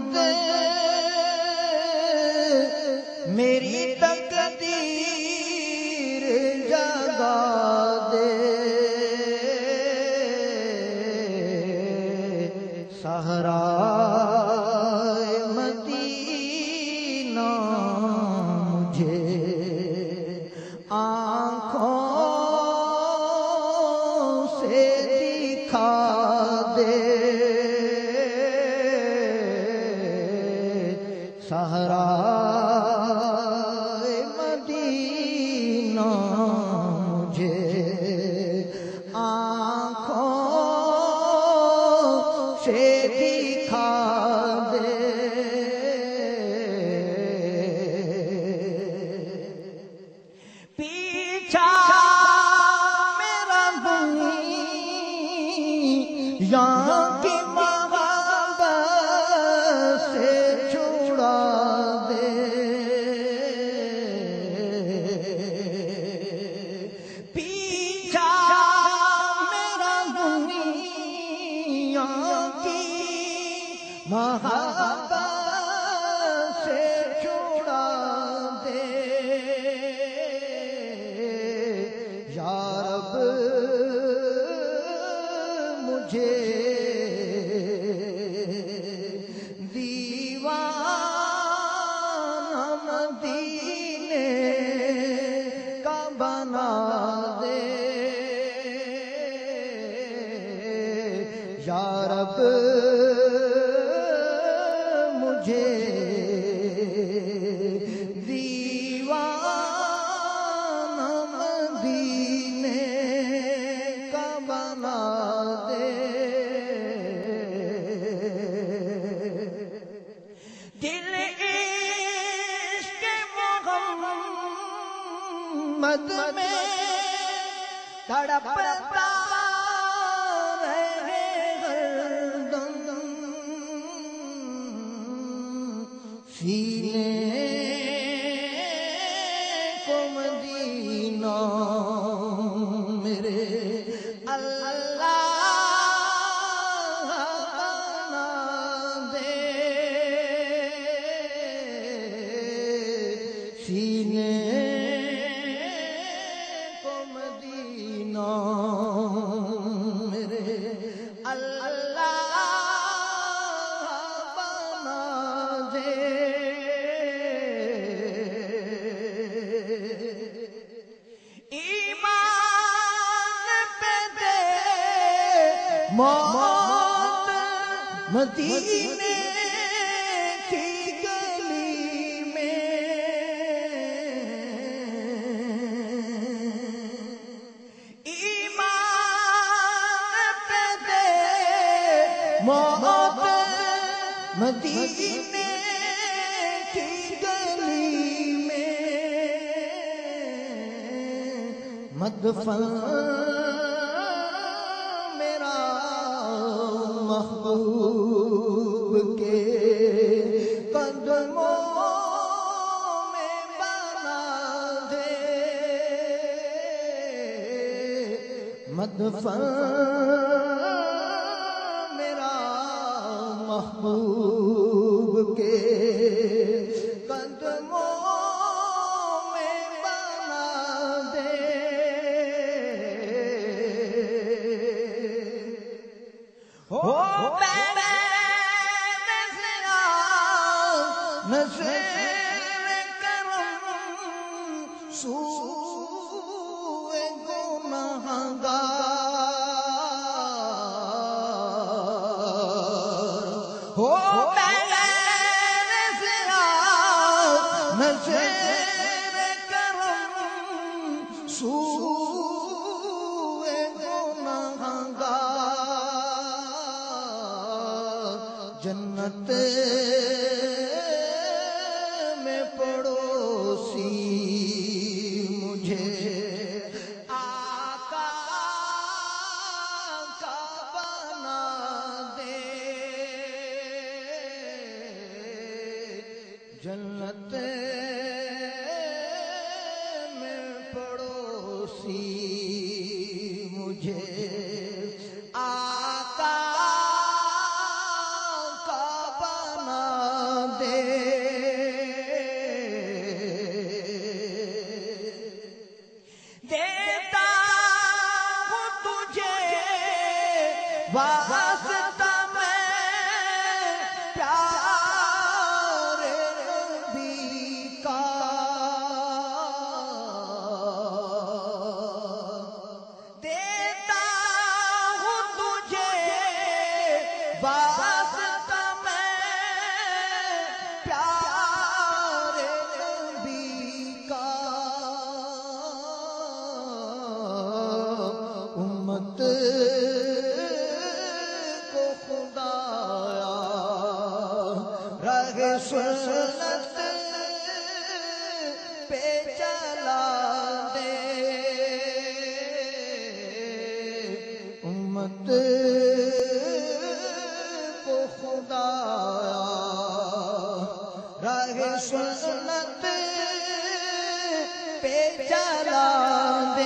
محمد میری تقدیر جگا دے صحرائے مدینہ مجھے آنکھوں سے دکھا دے صحرائے مدینہ مجھے آنکھوں سے دکھا دے پیچھا میرا بنی یہاں کی محبت سے چھڑا دے یا رب مجھے دیوانہ مدینے کا بنا دے یا رب دیوانہ مدینے کا بنا دے دل عشق محمد میں تڑپتا سینے کو مدینہ میرے اللہ بنا دے سینے کو مدینہ میرے اللہ موت مدینے کی گلی میں ایمان پہ دے موت مدینے کی گلی میں مدفن محبوب کے قدموں میں بنا دے مدفن میرا محبوب کے قدموں میں بنا دے نظر کرم سوئے گناہگار ہو نظر کرم سوئے گناہگار جنت جنت वास्ता में प्यार भी का देता हूँ तुझे वास्ता में प्यार भी का उम्मत सुन्नत पे चला दे उम्मत को खुदा राह सुन्नत पे चला दे